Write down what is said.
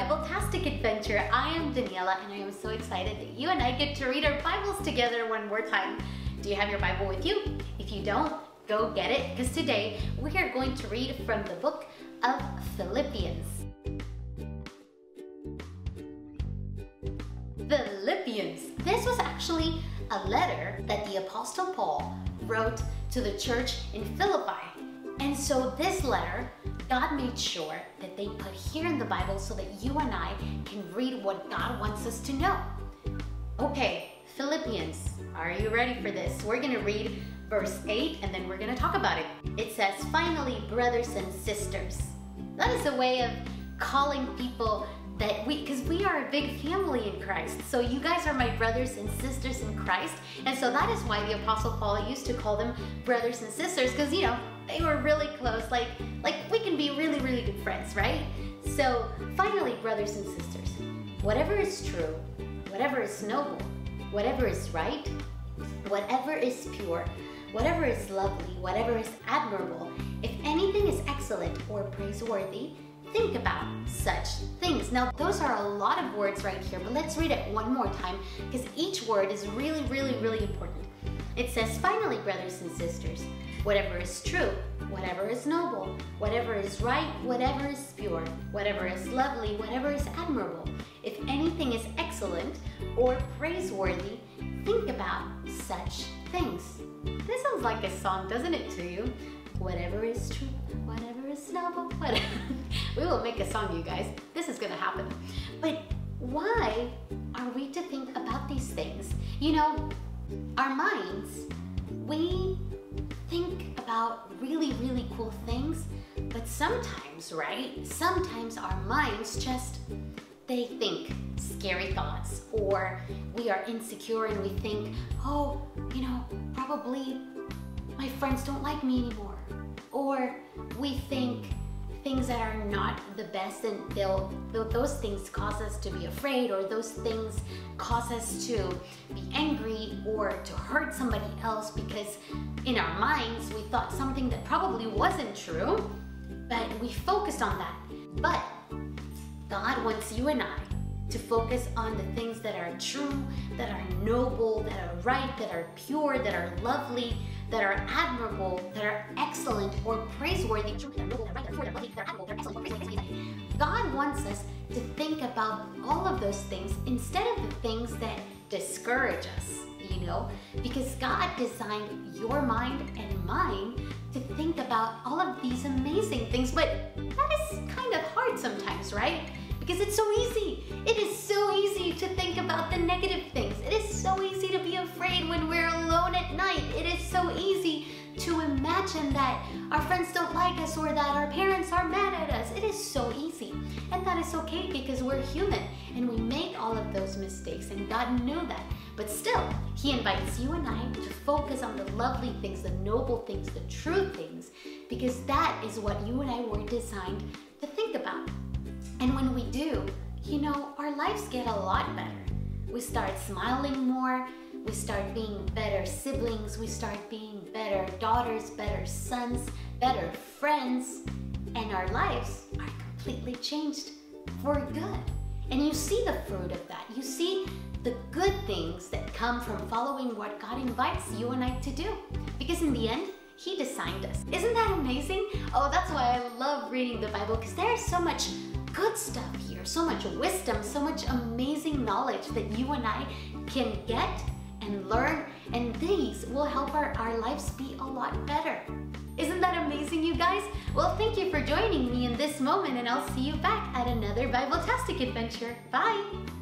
Bibletastic Adventure. I am Daniela and I am so excited that you and I get to read our Bibles together one more time. Do you have your Bible with you? If you don't, go get it, because today we are going to read from the book of Philippians. Philippians. This was actually a letter that the Apostle Paul wrote to the church in Philippi. And so this letter, God made sure that they put here in the Bible so that you and I can read what God wants us to know. Okay, Philippians, are you ready for this? We're going to read verse 8 and then we're going to talk about it. It says, "Finally, brothers and sisters." That is a way of calling people that because we are a big family in Christ. So you guys are my brothers and sisters in Christ. And so that is why the Apostle Paul used to call them brothers and sisters, because, you know, they were really close. Like we can be really, really good friends, right? So finally, brothers and sisters, whatever is true, whatever is noble, whatever is right, whatever is pure, whatever is lovely, whatever is admirable, if anything is excellent or praiseworthy, think about such things. Now, those are a lot of words right here, but let's read it one more time because each word is really, really, really important. It says, "Finally, brothers and sisters, whatever is true, whatever is noble, whatever is right, whatever is pure, whatever is lovely, whatever is admirable, if anything is excellent or praiseworthy, think about such things." This sounds like a song, doesn't it, to you? Whatever is true, whatever is noble, whatever. We will make a song, you guys. This is gonna happen. But why are we to think about these things? You know, our minds, we think about really, really cool things, but sometimes, right? Sometimes our minds just, they think scary thoughts, or we are insecure and we think, oh, you know, probably my friends don't like me anymore. Or we think things that are not the best, and those things cause us to be afraid, or those things cause us to be angry or to hurt somebody else, because in our minds we thought something that probably wasn't true, but we focused on that. But God wants you and I to focus on the things that are true, that are noble, that are right, that are pure, that are lovely, that are admirable, that are excellent or praiseworthy. God wants us to think about all of those things instead of the things that discourage us, you know, because God designed your mind and mine to think about all of these amazing things, but that is kind of hard sometimes, right? Because it's so easy. It is so easy to think about the negative things. It is so easy to be afraid when we're alone at night. It is so easy to imagine that our friends don't like us or that our parents are mad at us. It is so easy. And that is okay because we're human and we make all of those mistakes, and God knew that. But still, He invites you and I to focus on the lovely things, the noble things, the true things, because that is what you and I were designed to think about. And when we do, you know, our lives get a lot better. We start smiling more, we start being better siblings, we start being better daughters, better sons, better friends, and our lives are completely changed for good. And you see the fruit of that. You see the good things that come from following what God invites you and I to do. Because in the end, He designed us. Isn't that amazing? Oh, that's why I love reading the Bible, because there's so much good stuff here, so much wisdom, so much amazing knowledge that you and I can get and learn, and these will help our lives be a lot better. Isn't that amazing, you guys? Well, thank you for joining me in this moment, and I'll see you back at another Bibletastic Adventure. Bye!